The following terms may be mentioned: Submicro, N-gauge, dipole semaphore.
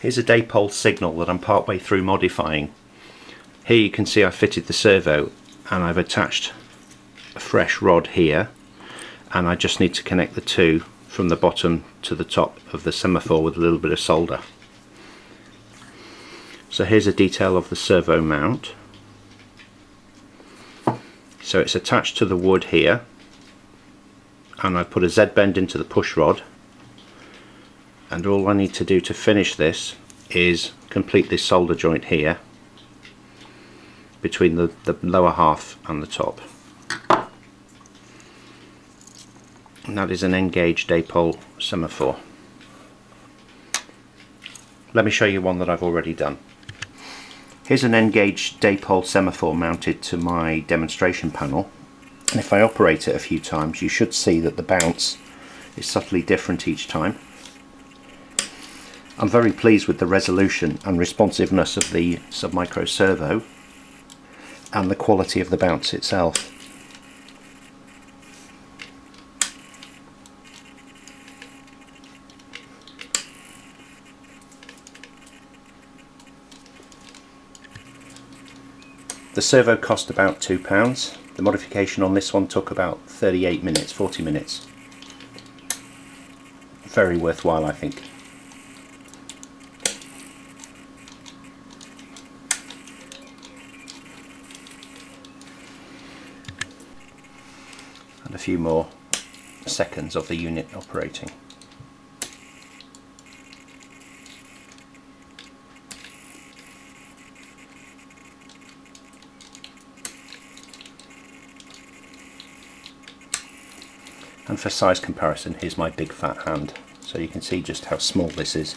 Here's a dipole signal that I'm partway through modifying. Here you can see I've fitted the servo and I've attached a fresh rod here, and I just need to connect the two from the bottom to the top of the semaphore with a little bit of solder. So here's a detail of the servo mount. So it's attached to the wood here, and I put a Z-bend into the push rod, and all I need to do to finish this is complete this solder joint here between the lower half and the top. And that is an N-gauge dipole semaphore. Let me show you one that I've already done. Here's an N-gauge dipole semaphore mounted to my demonstration panel, and if I operate it a few times you should see that the bounce is subtly different each time. I'm very pleased with the resolution and responsiveness of the Submicro servo and the quality of the bounce itself. The servo cost about £2. The modification on this one took about 38 minutes, 40 minutes. Very worthwhile, I think. And a few more seconds of the unit operating. And for size comparison, here's my big fat hand, so you can see just how small this is.